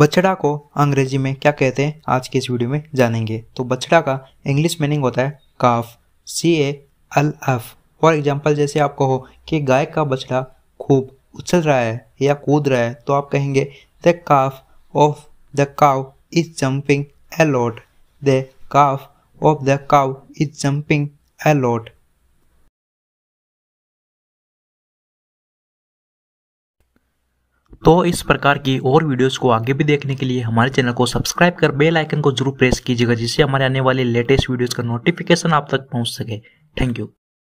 बछड़ा को अंग्रेजी में क्या कहते हैं आज के इस वीडियो में जानेंगे। तो बछड़ा का इंग्लिश मीनिंग होता है काफ, CALF। फॉर एग्जाम्पल, जैसे आप कहो कि गाय का बछड़ा खूब उछल रहा है या कूद रहा है, तो आप कहेंगे the calf of the cow is jumping a lot. The calf of the cow is jumping a lot. तो इस प्रकार की और वीडियोस को आगे भी देखने के लिए हमारे चैनल को सब्सक्राइब कर बेल आइकन को जरूर प्रेस कीजिएगा, जिससे हमारे आने वाले लेटेस्ट वीडियोस का नोटिफिकेशन आप तक पहुंच सके। Thank you.